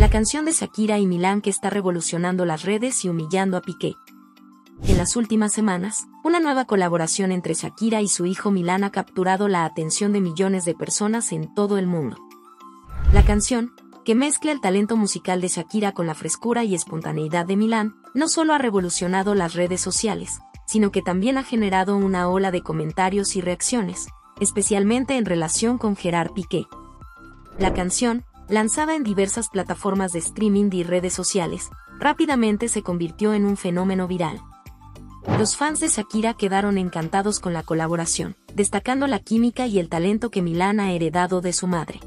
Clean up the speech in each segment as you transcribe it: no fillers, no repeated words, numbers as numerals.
La canción de Shakira y Milán que está revolucionando las redes y humillando a Piqué. En las últimas semanas, una nueva colaboración entre Shakira y su hijo Milán ha capturado la atención de millones de personas en todo el mundo. La canción, que mezcla el talento musical de Shakira con la frescura y espontaneidad de Milán, no solo ha revolucionado las redes sociales, sino que también ha generado una ola de comentarios y reacciones, especialmente en relación con Gerard Piqué. La canción, lanzada en diversas plataformas de streaming y redes sociales, rápidamente se convirtió en un fenómeno viral. Los fans de Shakira quedaron encantados con la colaboración, destacando la química y el talento que Milán ha heredado de su madre.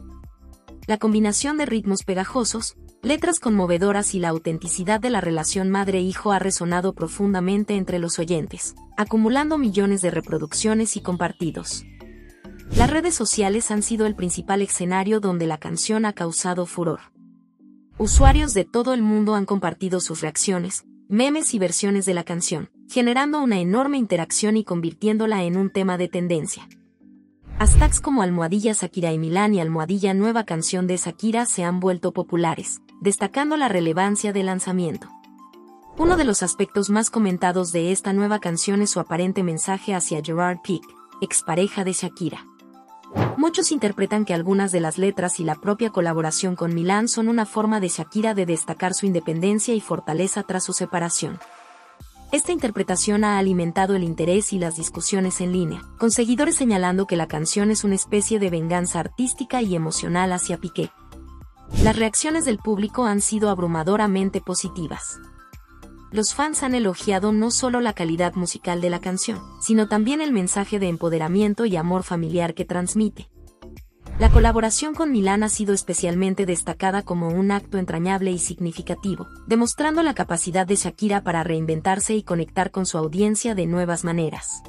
La combinación de ritmos pegajosos, letras conmovedoras y la autenticidad de la relación madre-hijo ha resonado profundamente entre los oyentes, acumulando millones de reproducciones y compartidos. Las redes sociales han sido el principal escenario donde la canción ha causado furor. Usuarios de todo el mundo han compartido sus reacciones, memes y versiones de la canción, generando una enorme interacción y convirtiéndola en un tema de tendencia. Hashtags como #ShakiraY Milán y #NuevaCanción de Shakira se han vuelto populares, destacando la relevancia del lanzamiento. Uno de los aspectos más comentados de esta nueva canción es su aparente mensaje hacia Gerard Piqué, expareja de Shakira. Muchos interpretan que algunas de las letras y la propia colaboración con Milán son una forma de Shakira de destacar su independencia y fortaleza tras su separación. Esta interpretación ha alimentado el interés y las discusiones en línea, con seguidores señalando que la canción es una especie de venganza artística y emocional hacia Piqué. Las reacciones del público han sido abrumadoramente positivas. Los fans han elogiado no solo la calidad musical de la canción, sino también el mensaje de empoderamiento y amor familiar que transmite. La colaboración con Milán ha sido especialmente destacada como un acto entrañable y significativo, demostrando la capacidad de Shakira para reinventarse y conectar con su audiencia de nuevas maneras.